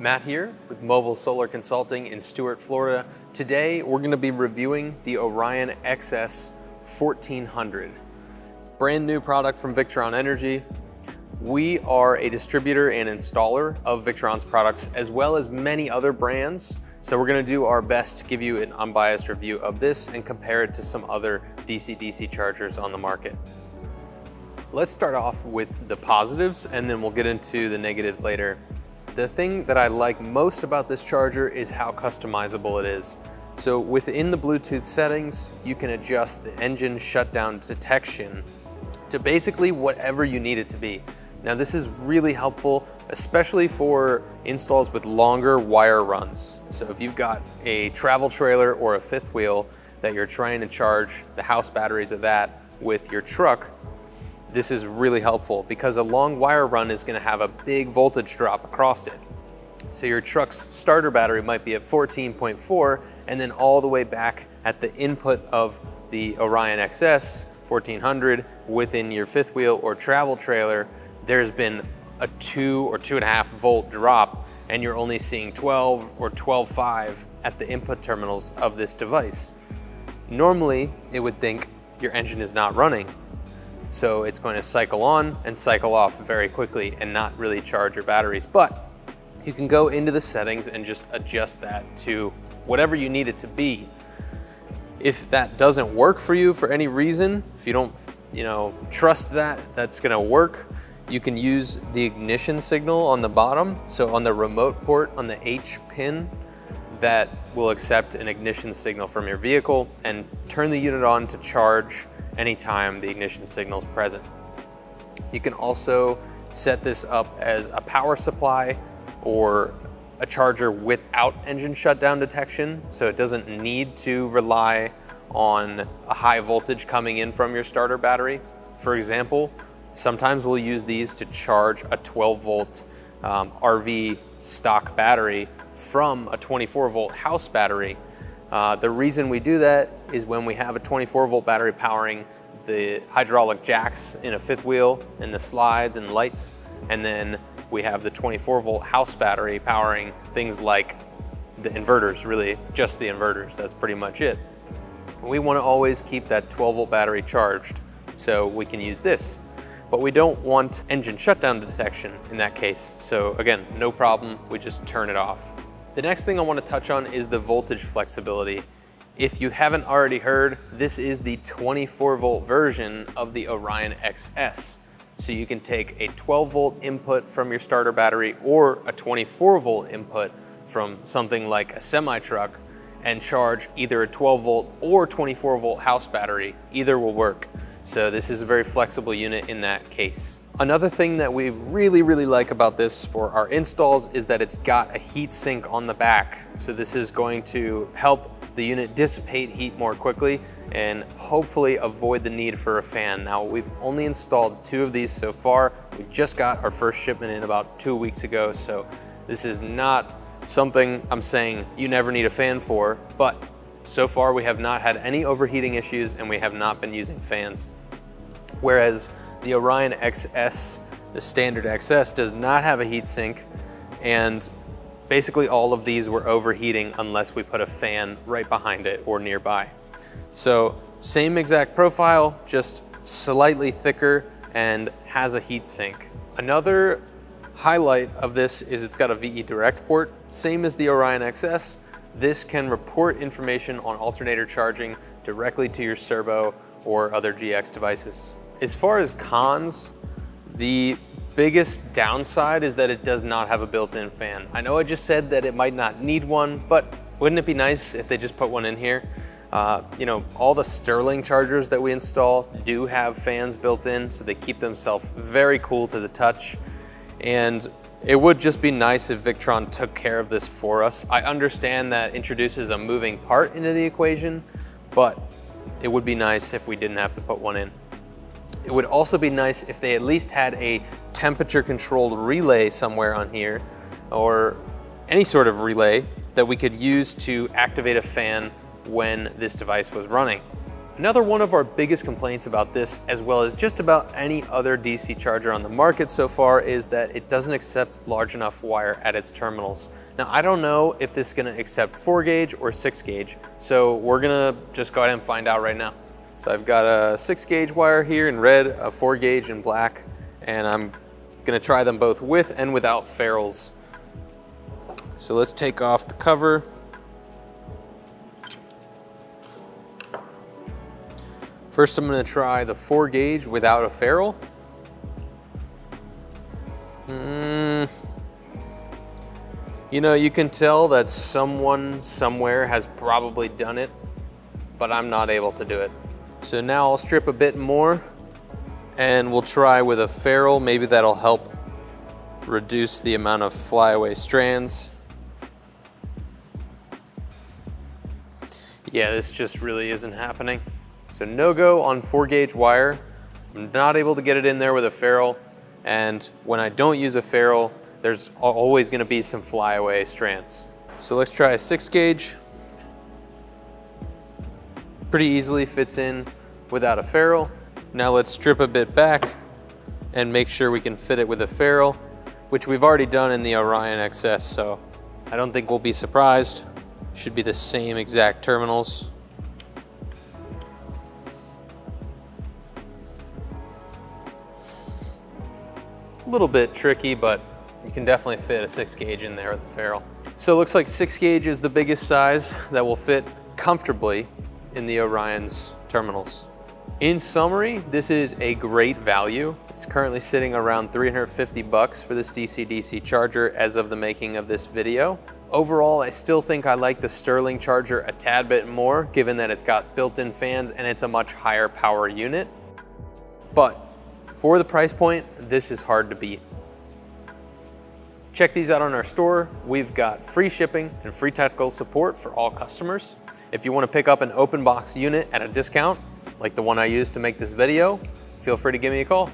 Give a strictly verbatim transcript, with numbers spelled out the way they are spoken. Matt here with Mobile Solar Consulting in Stuart, Florida. Today we're going to be reviewing the Orion X S fourteen hundred. Brand new product from Victron Energy. We are a distributor and installer of Victron's products as well as many other brands. So we're going to do our best to give you an unbiased review of this and compare it to some other D C D C chargers on the market. Let's start off with the positives and then we'll get into the negatives later. The thing that I like most about this charger is how customizable it is. So within the Bluetooth settings, you can adjust the engine shutdown detection to basically whatever you need it to be. Now this is really helpful, especially for installs with longer wire runs. So if you've got a travel trailer or a fifth wheel that you're trying to charge the house batteries of that with your truck, this is really helpful because a long wire run is going to have a big voltage drop across it. So your truck's starter battery might be at fourteen point four and then all the way back at the input of the Orion X S fourteen hundred within your fifth wheel or travel trailer, there's been a two or two and a half volt drop and you're only seeing twelve or twelve point five at the input terminals of this device. Normally it would think your engine is not running. So it's going to cycle on and cycle off very quickly and not really charge your batteries. But you can go into the settings and just adjust that to whatever you need it to be. If that doesn't work for you for any reason, if you don't, you know, trust that that's going to work, you can use the ignition signal on the bottom. So on the remote port on the H pin, that will accept an ignition signal from your vehicle and turn the unit on to charge anytime the ignition signal is present. You can also set this up as a power supply or a charger without engine shutdown detection, so it doesn't need to rely on a high voltage coming in from your starter battery. For example, sometimes we'll use these to charge a twelve volt um, R V stock battery from a twenty-four volt house battery. Uh, the reason we do that is when we have a twenty-four volt battery powering the hydraulic jacks in a fifth wheel and the slides and lights, and then we have the twenty-four volt house battery powering things like the inverters, really just the inverters, that's pretty much it. We want to always keep that twelve volt battery charged, so we can use this. But we don't want engine shutdown detection in that case, so again, no problem, we just turn it off. The next thing I want to touch on is the voltage flexibility. If you haven't already heard, this is the twenty-four volt version of the Orion X S. So you can take a twelve volt input from your starter battery or a twenty-four volt input from something like a semi-truck and charge either a twelve volt or twenty-four volt house battery. Either will work. So this is a very flexible unit in that case. Another thing that we really, really like about this for our installs is that it's got a heat sink on the back. So this is going to help the unit dissipate heat more quickly and hopefully avoid the need for a fan. Now, we've only installed two of these so far. We just got our first shipment in about two weeks ago. So this is not something I'm saying you never need a fan for, but so far we have not had any overheating issues and we have not been using fans. Whereas the Orion X S, the standard X S, does not have a heatsink, and basically all of these were overheating unless we put a fan right behind it or nearby. So same exact profile, just slightly thicker and has a heatsink. Another highlight of this is it's got a V E direct port, same as the Orion X S. This can report information on alternator charging directly to your servo or other G X devices. As far as cons, the biggest downside is that it does not have a built-in fan. I know I just said that it might not need one, but wouldn't it be nice if they just put one in here? Uh, you know, all the Sterling chargers that we install do have fans built in, so they keep themselves very cool to the touch. And it would just be nice if Victron took care of this for us. I understand that introduces a moving part into the equation, but it would be nice if we didn't have to put one in. It would also be nice if they at least had a temperature controlled relay somewhere on here, or any sort of relay that we could use to activate a fan when this device was running. Another one of our biggest complaints about this, as well as just about any other D C charger on the market so far, is that it doesn't accept large enough wire at its terminals. Now, I don't know if this is gonna accept four gauge or six gauge, so we're gonna just go ahead and find out right now. So I've got a six gauge wire here in red, a four gauge in black, and I'm gonna try them both with and without ferrules. So let's take off the cover. First, I'm gonna try the four gauge without a ferrule. Mm. You know, you can tell that someone somewhere has probably done it, but I'm not able to do it. So now I'll strip a bit more and we'll try with a ferrule. Maybe that'll help reduce the amount of flyaway strands. Yeah, this just really isn't happening. So no go on four gauge wire. I'm not able to get it in there with a ferrule. And when I don't use a ferrule, there's always gonna be some flyaway strands. So let's try a six gauge. Pretty easily fits in without a ferrule. Now let's strip a bit back and make sure we can fit it with a ferrule, which we've already done in the Orion X S, so I don't think we'll be surprised. Should be the same exact terminals. A little bit tricky, but you can definitely fit a six gauge in there with a ferrule. So it looks like six gauge is the biggest size that will fit comfortably in the Orion's terminals. In summary, this is a great value. It's currently sitting around three hundred fifty bucks for this D C D C charger as of the making of this video. Overall, I still think I like the Sterling charger a tad bit more, given that it's got built-in fans and it's a much higher power unit. But for the price point, this is hard to beat. Check these out on our store. We've got free shipping and free technical support for all customers. If you want to pick up an open box unit at a discount, like the one I used to make this video, feel free to give me a call.